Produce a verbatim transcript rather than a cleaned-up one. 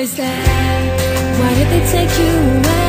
always there. Why did they take you away?